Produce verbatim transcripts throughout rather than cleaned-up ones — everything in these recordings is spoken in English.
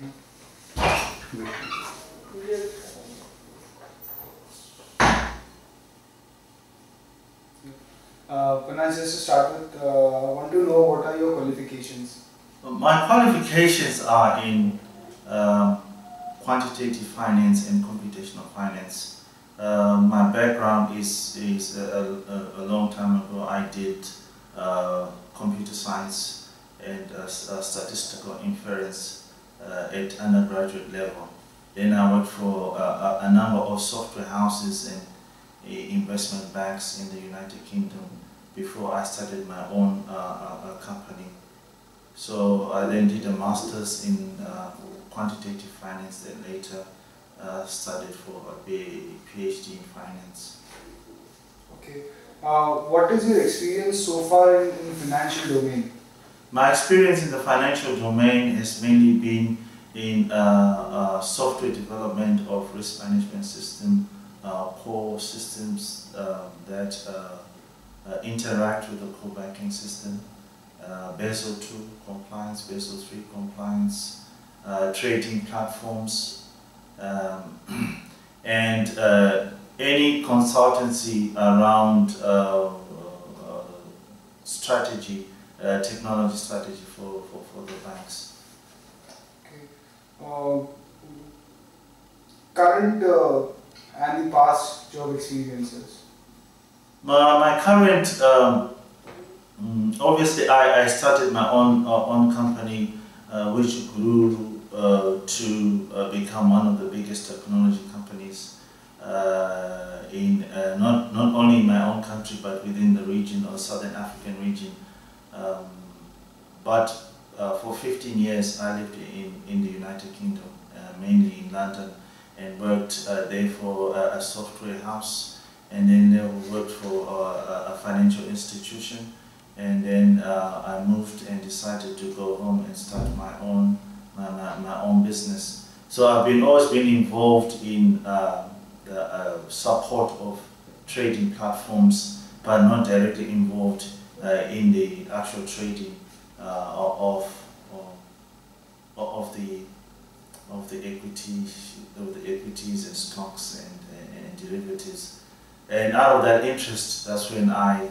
Uh, Kunal, just to start with, uh, I want to know what are your qualifications? My qualifications are in uh, quantitative finance and computational finance. Uh, my background is, is a, a, a long time ago I did uh, computer science and uh, statistical inference uh, at undergraduate level. Then I worked for uh, a number of software houses and investment banks in the United Kingdom before I started my own uh, uh, company. So I then did a master's in uh, quantitative finance, and later uh, studied for a P H D in finance. Okay. Uh, what is your experience so far in, in the financial domain? My experience in the financial domain has mainly been in uh, uh, software development of risk management system, Uh, core systems uh, that uh, uh, interact with the core banking system, uh, Basel two compliance, Basel three compliance, uh, trading platforms, um, and uh, any consultancy around uh, uh, strategy, uh, technology strategy for, for, for the banks. Okay. Uh, current uh and the past job experiences? My, my current, um, obviously I, I started my own, uh, own company uh, which grew uh, to uh, become one of the biggest technology companies uh, in uh, not, not only in my own country but within the region or Southern African region. Um, but uh, for fifteen years I lived in, in the United Kingdom, uh, mainly in London, and worked uh, there for uh, a software house, and then uh, worked for uh, a financial institution, and then uh, I moved and decided to go home and start my own my, my, my own business. So I've been always been involved in uh, the uh, support of trading platforms, but not directly involved uh, in the actual trading uh, of, of of the of the equity, of the equities and stocks and, and, and derivatives. And out of that interest, that's when I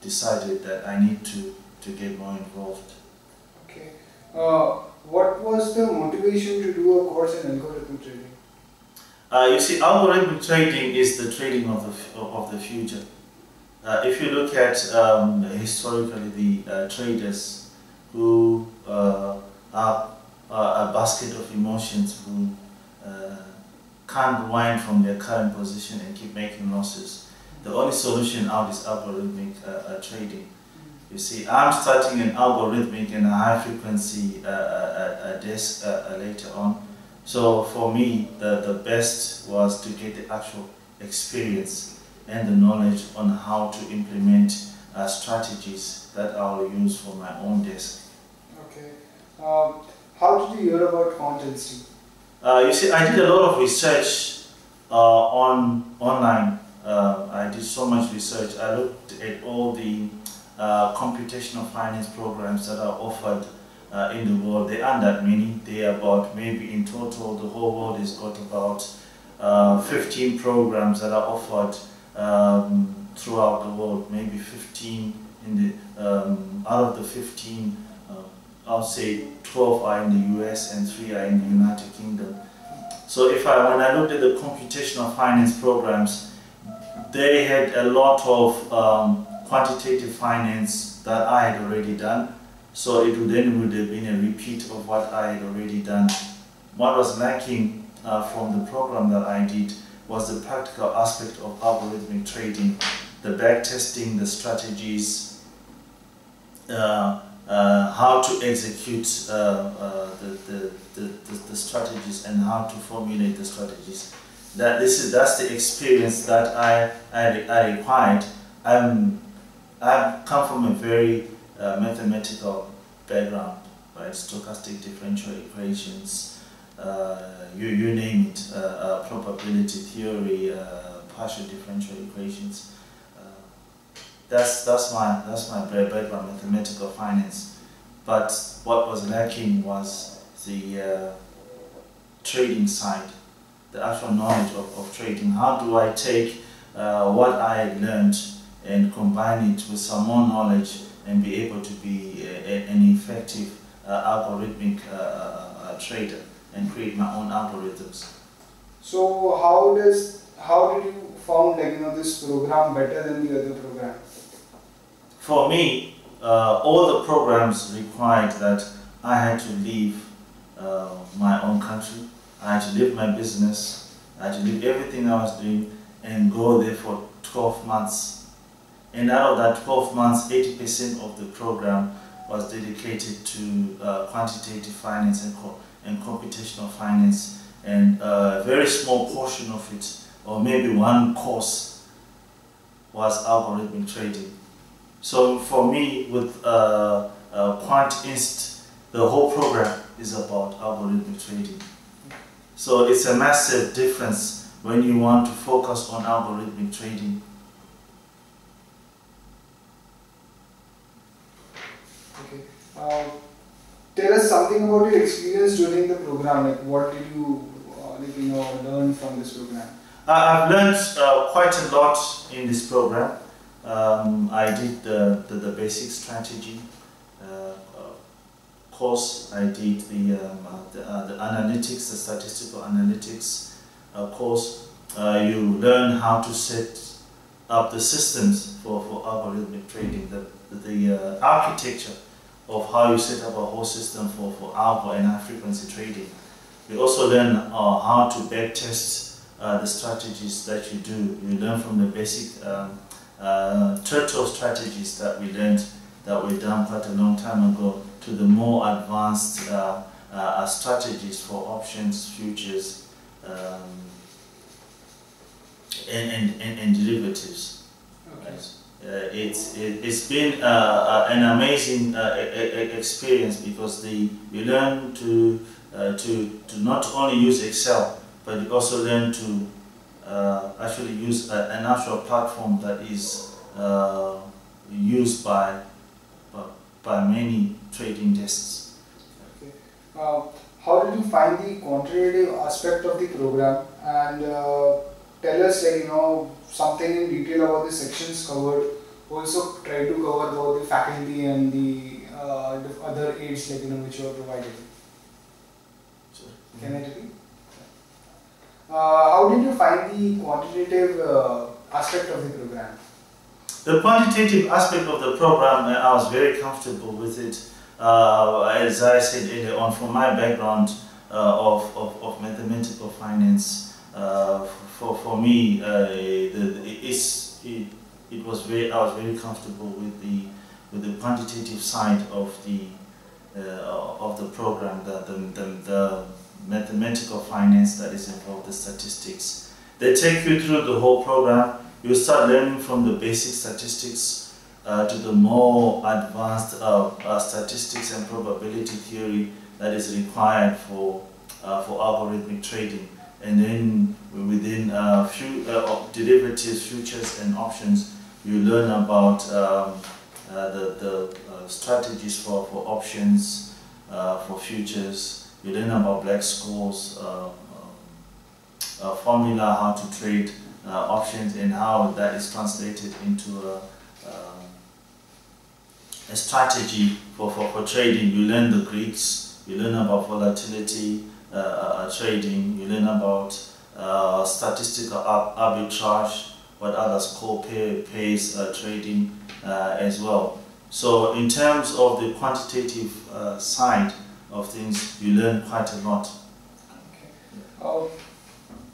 decided that I need to, to get more involved. Okay. Uh, what was the motivation to do a course in algorithmic trading? Uh, you see, algorithmic trading is the trading of the, of the future. Uh, if you look at um, historically the uh, traders who uh, are Uh, a basket of emotions, who uh, can't rewind from their current position and keep making losses. The only solution out is algorithmic uh, uh, trading. You see, I'm starting an algorithmic and a high frequency uh, uh, uh, desk uh, uh, later on. So for me, the, the best was to get the actual experience and the knowledge on how to implement uh, strategies that I'll use for my own desk. Okay. Um How did you hear about QuantInsti? Uh, you see, I did a lot of research uh, on online. Uh, I did so much research. I looked at all the uh, computational finance programs that are offered uh, in the world. There aren't that many. They are about, maybe in total, the whole world has got about uh, fifteen programs that are offered um, throughout the world. Maybe fifteen in the um, out of the fifteen. I'll say twelve are in the U S and three are in the United Kingdom. So if I, when I looked at the computational finance programs, they had a lot of um, quantitative finance that I had already done. So it would then would have been a repeat of what I had already done. What was lacking uh, from the program that I did was the practical aspect of algorithmic trading, the back testing, the strategies, uh, Uh, how to execute uh, uh, the, the, the, the strategies and how to formulate the strategies. That this is that's the experience that I I, I required. I'm I've come from a very uh, mathematical background, right? Stochastic differential equations, uh, you you name it, uh, uh, probability theory, uh, partial differential equations. That's that's my that's my background, mathematical finance. But what was lacking was the uh, trading side, the actual knowledge of, of trading. How do I take uh, what I learned and combine it with some more knowledge and be able to be a, a, an effective uh, algorithmic uh, uh, trader and create my own algorithms? So how does how did you found like you know this program better than the other program? For me, uh, all the programs required that I had to leave uh, my own country. I had to leave my business, I had to leave everything I was doing and go there for twelve months. And out of that twelve months, eighty percent of the program was dedicated to uh, quantitative finance and, co and computational finance, and a very small portion of it, or maybe one course, was algorithmic trading. So for me, with uh, uh, QuantInsti, the whole program is about algorithmic trading. So it's a massive difference when you want to focus on algorithmic trading. Okay. Uh, tell us something about your experience during the program. Like, what did you, uh, you know, learn from this program? Uh, I've learned uh, quite a lot in this program. Um, I did the, the, the basic strategy Uh, course, I did the, um, uh, the, uh, the analytics, the statistical analytics uh, course. Uh, you learn how to set up the systems for, for algorithmic trading, the, the uh, architecture of how you set up a whole system for, for algo and high frequency trading. You also learn uh, how to backtest uh, the strategies that you do. You learn from the basic um, uh, turtle strategies that we learned, that were done quite a long time ago, to the more advanced uh, uh, strategies for options, futures, um, and, and, and, and derivatives. Okay. Uh, it's, it, it's been uh, uh, an amazing uh, a, a experience, because the, you learn to, uh, to, to not only use Excel, but you also learn to uh, actually use a, an actual platform that is uh, used by by many trading desks. Okay. Uh, how did you find the quantitative aspect of the program? And uh, tell us, like, you know, something in detail about the sections covered. Also, try to cover about the faculty and the, uh, the other aids, like, you know, which you are provided. Sure. Can I repeat? Uh, how did you find the quantitative uh, aspect of the program? The quantitative aspect of the program, I was very comfortable with it. Uh, as I said earlier on, from my background uh, of, of, of mathematical finance, uh, for, for me, uh, the, it's, it, it was very, I was very comfortable with the, with the quantitative side of the, uh, of the program, the, the, the, the mathematical finance that is involved, the statistics. They take you through the whole program. You start learning from the basic statistics uh, to the more advanced uh, uh, statistics and probability theory that is required for uh, for algorithmic trading, and then within uh, few uh, derivatives, futures, and options, you learn about um, uh, the the uh, strategies for for options, uh, for futures. You learn about Black Scholes uh, uh, formula, how to trade Uh, options, and how that is translated into a, uh, a strategy for, for, for trading. You learn the Greeks, you learn about volatility uh, uh, trading, you learn about uh, statistical arbitrage, what others call pair pays uh, trading uh, as well. So in terms of the quantitative uh, side of things, you learn quite a lot. Okay. Um,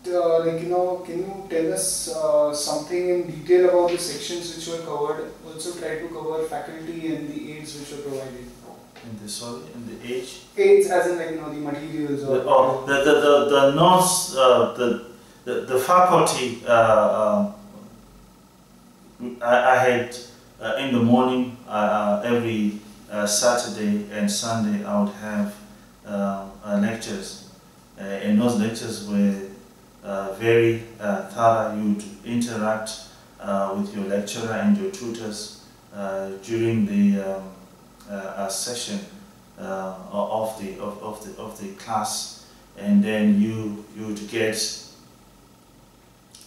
Uh, like you know, can you tell us uh, something in detail about the sections which were covered? Also, try to cover faculty and the aids which were provided. And the sorry, and the aids. Aids, as in, like, you know, the materials. Or the, oh, the the the the notes, uh, the, the the faculty. Uh, I, I had uh, in the morning uh, every uh, Saturday and Sunday I would have uh, lectures, uh, and those lectures were Uh, very uh, thorough. You interact uh, with your lecturer and your tutors uh, during the um, uh, uh, session uh, of the of, of the of the class. and then you you would get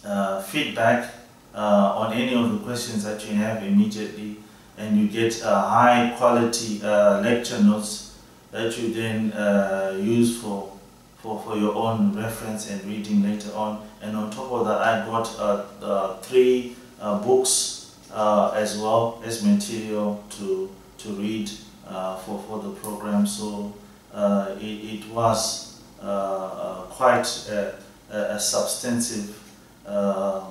uh, feedback uh, on any of the questions that you have immediately, and you get uh, high quality uh, lecture notes that you then uh, use for, for for your own reference and reading later on. And on top of that, I got uh, uh, three uh, books uh, as well as material to to read uh, for for the program. So uh, it, it was uh, quite a, a substantive uh,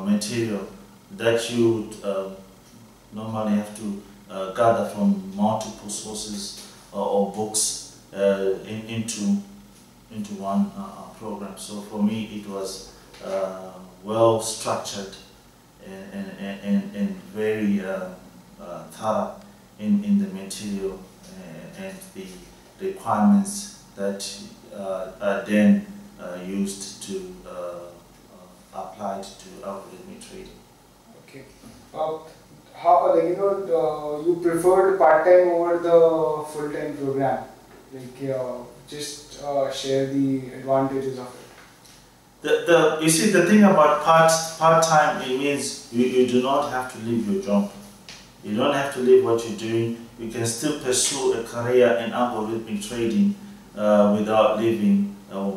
material that you uh, normally have to uh, gather from multiple sources uh, or books uh, in, into into one uh, program. So for me, it was uh, well structured and and, and, and very uh, uh, thorough in, in the material and, and the requirements that uh, are then uh, used to uh, uh, applied to algorithmic trading. Okay. Well, how like you know uh, you preferred part time over the full time program? Like uh, just uh, share the advantages of it. The, the, you see, the thing about part, part time, it means you, you do not have to leave your job. You don't have to leave what you're doing. You can still pursue a career in algorithmic trading uh, without leaving uh,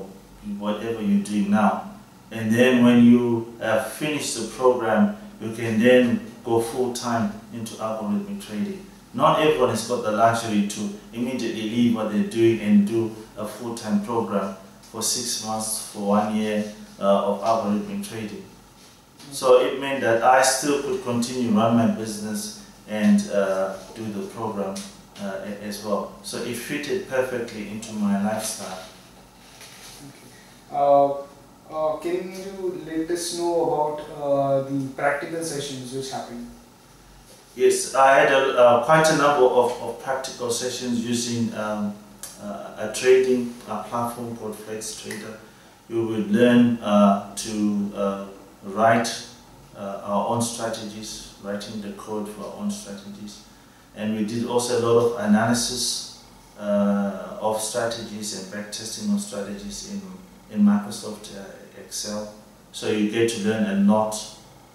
whatever you're doing now. And then when you have finished the program, you can then go full time into algorithmic trading. Not everyone has got the luxury to immediately leave what they're doing and do a full-time program for six months, for one year uh, of algorithmic trading. So it meant that I still could continue run my business and uh, do the program uh, as well. So it fitted perfectly into my lifestyle. Okay. Uh, uh, can you let us know about uh, the practical sessions which happened? Yes, I had a, uh, quite a number of, of practical sessions using um, uh, a trading a platform called FlexTrader. You would learn uh, to uh, write uh, our own strategies, writing the code for our own strategies. And we did also a lot of analysis uh, of strategies and backtesting of strategies in, in Microsoft uh, Excel. So you get to learn a lot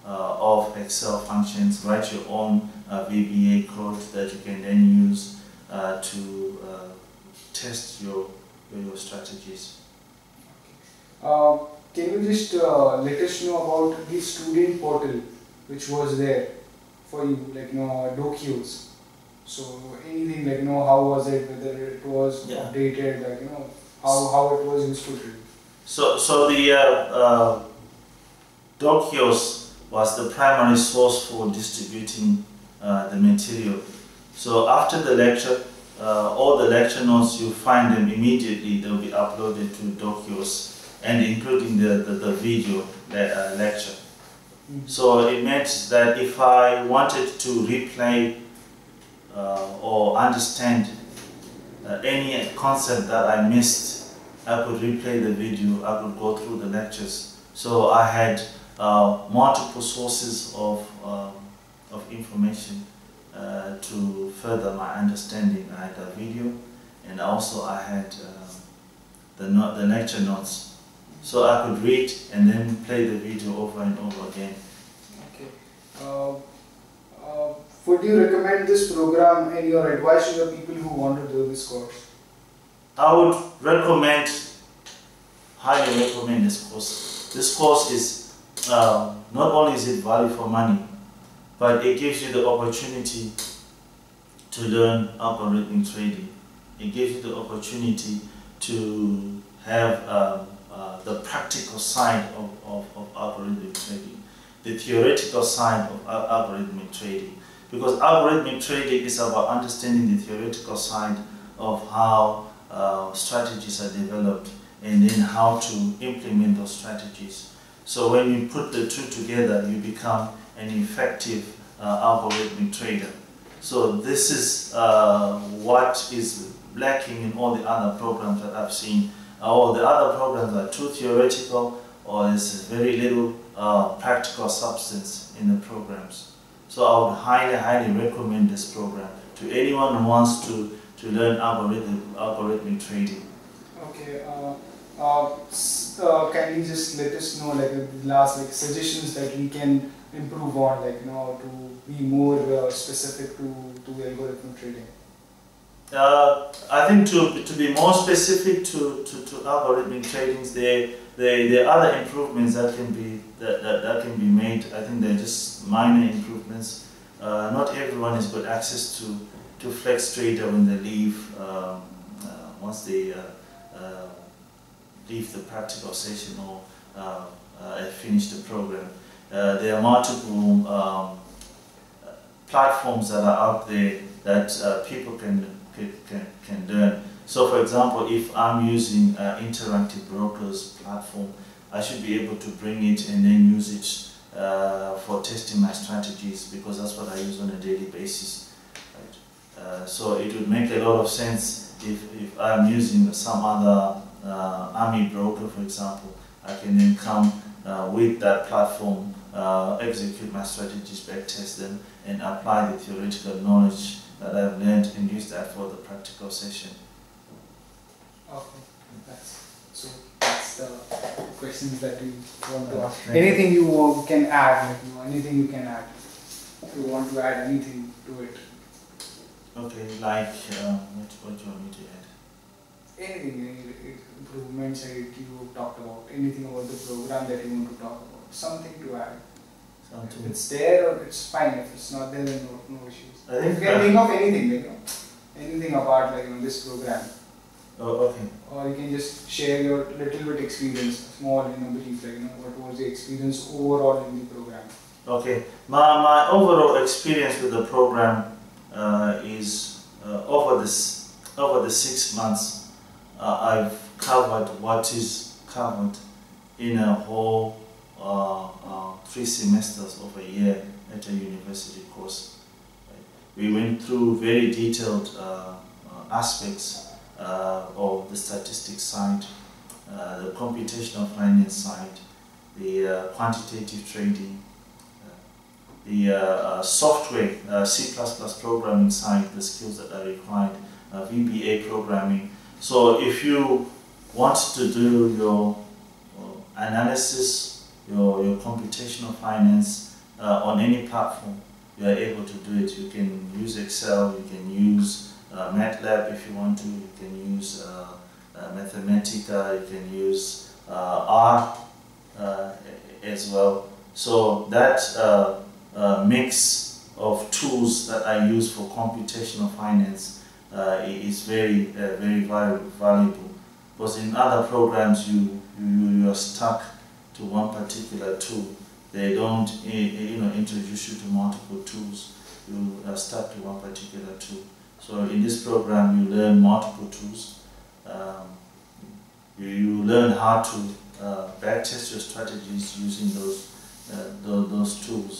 Uh, of Excel functions, write your own uh, V B A code that you can then use uh, to uh, test your, your strategies. Uh, can you just uh, let us know about the student portal which was there for you, like you know, docues? So anything like you know, how was it, whether it was yeah. updated, like you know, how, how it was useful to you? So, so the uh, uh, docuos was the primary source for distributing uh, the material. So after the lecture, uh, all the lecture notes, you find them immediately, they'll be uploaded to Docuos, and including the, the, the video le uh, lecture. Mm-hmm. So it meant that if I wanted to replay uh, or understand uh, any concept that I missed, I could replay the video, I could go through the lectures. So I had Uh, multiple sources of, uh, of information uh, to further my understanding. I had a video, and also I had uh, the, not, the lecture notes. So I could read and then play the video over and over again. Okay. Uh, uh, would you recommend this program and your advice to the people who want to do this course? I would recommend, highly recommend this course. This course is Uh, not only is it value for money, but it gives you the opportunity to learn algorithmic trading. It gives you the opportunity to have uh, uh, the practical side of, of, of algorithmic trading, the theoretical side of al algorithmic trading. Because algorithmic trading is about understanding the theoretical side of how uh, strategies are developed and then how to implement those strategies. So when you put the two together, you become an effective uh, algorithmic trader. So this is uh, what is lacking in all the other programs that I've seen. All the other programs are too theoretical, or there's very little uh, practical substance in the programs. So I would highly, highly recommend this program to anyone who wants to, to learn algorithm, algorithmic trading. Okay. Uh uh, uh, kindly just let us know, like the last like suggestions that we can improve on, like you know, to be more uh, specific to to algorithm trading. Uh, I think to to be more specific to to, to algorithmic trading, there there there are other improvements that can be that, that that can be made. I think they're just minor improvements. Uh, not everyone has got access to to FlexTrader when they leave. Um, uh, once they uh, uh, leave the practical session or uh, uh, finish the program, uh, there are multiple um, platforms that are out there that uh, people can can can learn. So, for example, if I'm using uh, Interactive Brokers platform, I should be able to bring it and then use it uh, for testing my strategies, because that's what I use on a daily basis. Right? Uh, so it would make a lot of sense if if I'm using some other uh, army broker, for example, I can then come uh, with that platform, uh, execute my strategies, back test them, and apply the theoretical knowledge that I've learned and use that for the practical session. Okay, that's, so that's the questions that we want to ask. Anything you can add, like, you know, anything you can add, if you want to add anything to it. Okay, like um, what, what do you want me to add? Anything, any improvements that you talked about, anything about the program that you want to talk about, something to add. If it's there or it's fine, if it's not there then no, no issues. I think you can think of anything, you know, anything about like you know, this program. Oh, okay. Or you can just share your little bit experience, small you know, brief, like you know, what was the experience overall in the program. Okay, my, my overall experience with the program uh, is uh, over, this, over the six months uh, I've covered what is covered in a whole Uh, uh, three semesters of a year at a university course. Right? We went through very detailed uh, uh, aspects uh, of the statistics side, uh, the computational finance side, the uh, quantitative trading, uh, the uh, uh, software, uh, C plus plus programming side, the skills that are required, uh, V B A programming. So if you want to do your uh, analysis, Your, your computational finance uh, on any platform, you are able to do it. You can use Excel, you can use uh, MATLAB if you want to, you can use uh, uh, Mathematica, you can use uh, R uh, as well. So that uh, uh, mix of tools that I use for computational finance uh, is very, uh, very valuable, because in other programs you, you, you are stuck to one particular tool. They don't, you know, introduce you to multiple tools. You are stuck to one particular tool. So in this program, you learn multiple tools. Um, you, you learn how to uh, backtest your strategies using those uh, those, those tools.